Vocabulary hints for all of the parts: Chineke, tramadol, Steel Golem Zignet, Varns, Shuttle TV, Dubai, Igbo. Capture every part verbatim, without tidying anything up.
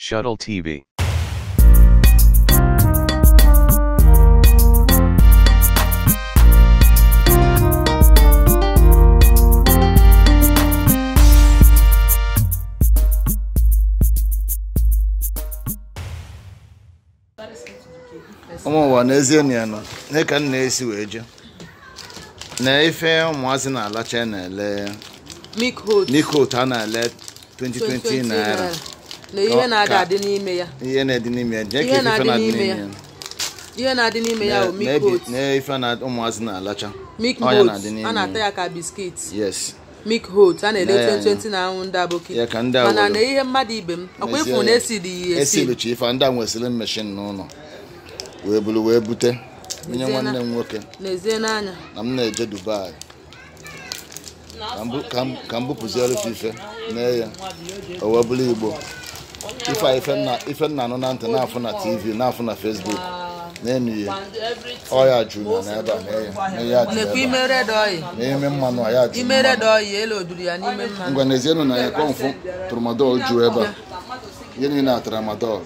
Shuttle T V. Omo wanezi ni ano ne kan na esi weje na ife umuazi na ala channel eh Nico tana le twenty twenty naira le ihe na ada adi n'ime ya ihe na adi n'ime ya je ke ife na adi n'ime ya ihe na adi n'ime ya o Nico na ife na umuazi na ala cha ana ata ya ka biscuits yes Nico tana le twenty twenty na unda boki mana na ihe mmadi ibe m akwa ifu na esi di esi esi ife anda nwesile machine no no we bulu we bute minye nwanne nwoke n'ezie n'anya na m na-eje Dubai ka m bupụziere ife n'eya o we bulu Igbo ife ife na ife na anọ na ntị na-afụ na T V na-afụ na Facebook na-enu ya ọ ya jụrụ na ebe a n'eya n'ekwu imere dọyị n'ime mmanụ a ya jụrụ imere dọyị ele oduru ya n'ime mmanụ ngwa n'ezienụ na ya kọmfụ tramadol jụrụ ebe a gịnị na tramadol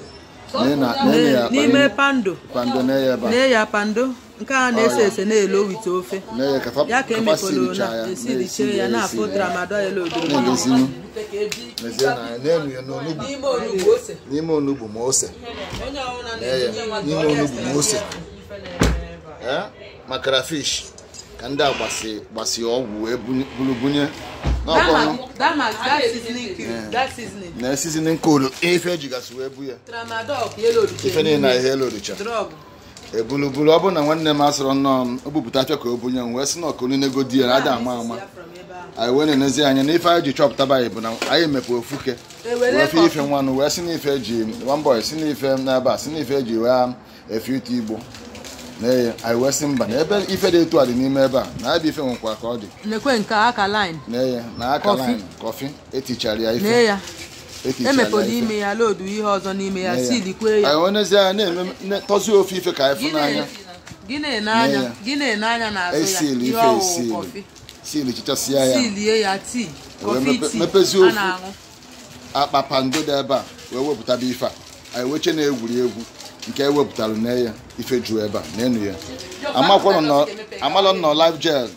Nime pando. Pando ne ya ba. Ne ya pando. Nka ne se se ne elo witofe. Ne ya kafa. Ya keme kolona. Esi di che ya na afo tramadol elo do. Ne desinu. Ne zena ne nu ya no nubu. Nime onubu ose. Nime onubu mose. Nime onubu mose. Eh? Makrafish. Kanda basi basi owu ebulubunye. No problem. That mask, that seasoning, yeah. That seasoning. That seasoning cool. If you guys were buyer. Tramadol, yellow. If any na yellow richer. Drug. E bulu bulu abo na one mask run on. Obu butacho ko obunya nwe sino ko ni nego deal. Ada mama. I went in Asia and if I do chop tabai bu na I me po fuke. We fi ife nwa no we sino ife ji. One boy sino ife na ba sino ife ji we am e fi tibo. Nee, I was in Ban. Even if they two are the name ever, now they feel unqualified. Nekwenka akaline. Nee, na akaline. Coffee. Eti chali aife. Nee. Eti chali. Eme podi me alo do I house on me asi di kwe. I want to say ne ne tosi o fi fe kai fun anya. Gine na anya. Gine na anya na aso ya. Yo coffee. Si le chicha si aya. Si le ya tea. Coffee tea. Me pesi o fu. Apa pando deba. We we buta bi fa. I we che na eguri egu. Nke wepụtara na ya ife jụrụ ebe a n'enu ya amalọ nọ live gel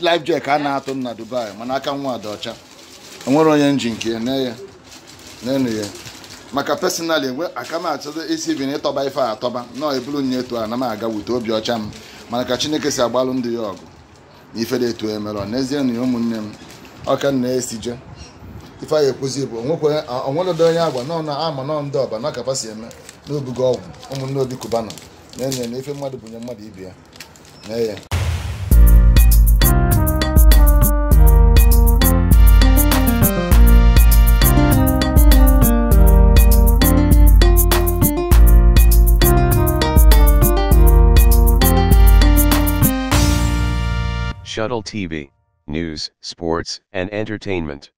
live gel ka a na-atụ na Dubai mana aka nwa ada ọcha enwere onye nji nke ya n'enu ya maka personally enwe aka m achọta isi ibi na ịtọba ife a atọba nọọ ebulu nye etu a na m aga wute obi ọcha m mana ka Chineke si agbalụ ndị ya ọgụ na ife na-etu emere n'ezie na ụmụnne m ọka na-esije ife a ekwuzi bụ onwelode onye agwa nọ na ama nọ ndị ọba na kapa si eme n'obugo ọgwụ ụmụnne obi kubana na-enye na ife mmadụ bunye mmadụ ibe ya na-enye Shuttle T V, news, sports, and entertainment.